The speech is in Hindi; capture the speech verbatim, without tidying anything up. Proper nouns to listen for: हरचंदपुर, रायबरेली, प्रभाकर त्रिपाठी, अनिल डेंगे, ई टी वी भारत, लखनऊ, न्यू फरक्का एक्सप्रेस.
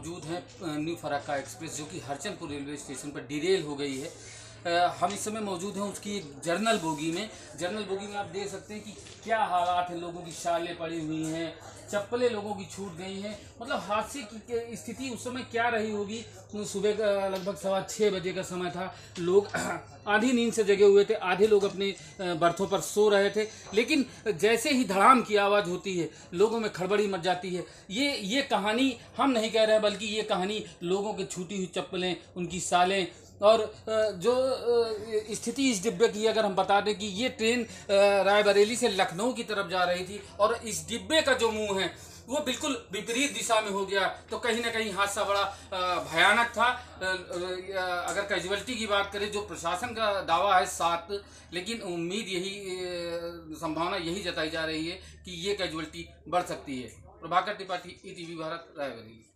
मौजूद हैं न्यू फरक्का एक्सप्रेस जो कि हरचंदपुर रेलवे स्टेशन पर डिरेल हो गई है। हम इस समय मौजूद हैं उसकी एक जर्नल बोगी में। जर्नल बोगी में आप देख सकते हैं कि क्या हालात है, लोगों की शालें पड़ी हुई हैं, चप्पलें लोगों की छूट गई हैं। मतलब हादसे की स्थिति उस समय क्या रही होगी। सुबह का लगभग सवा छः बजे का समय था, लोग आधी नींद से जगे हुए थे, आधे लोग अपने बर्थों पर सो रहे थे। लेकिन जैसे ही धड़ाम की आवाज़ होती है लोगों में खड़बड़ी मच जाती है। ये ये कहानी हम नहीं कह रहे हैं, बल्कि ये कहानी लोगों की छूटी हुई चप्पलें, उनकी शालें और जो स्थिति इस डिब्बे की। अगर हम बता दें कि ये ट्रेन रायबरेली से लखनऊ की तरफ जा रही थी और इस डिब्बे का जो मुंह है वो बिल्कुल विपरीत दिशा में हो गया, तो कहीं ना कहीं हादसा बड़ा भयानक था। अगर कैजुअलिटी की बात करें जो प्रशासन का दावा है सात, लेकिन उम्मीद यही, संभावना यही जताई जा रही है कि ये कैजुअलिटी बढ़ सकती है। प्रभाकर त्रिपाठी, ई टी वी भारत, रायबरेली।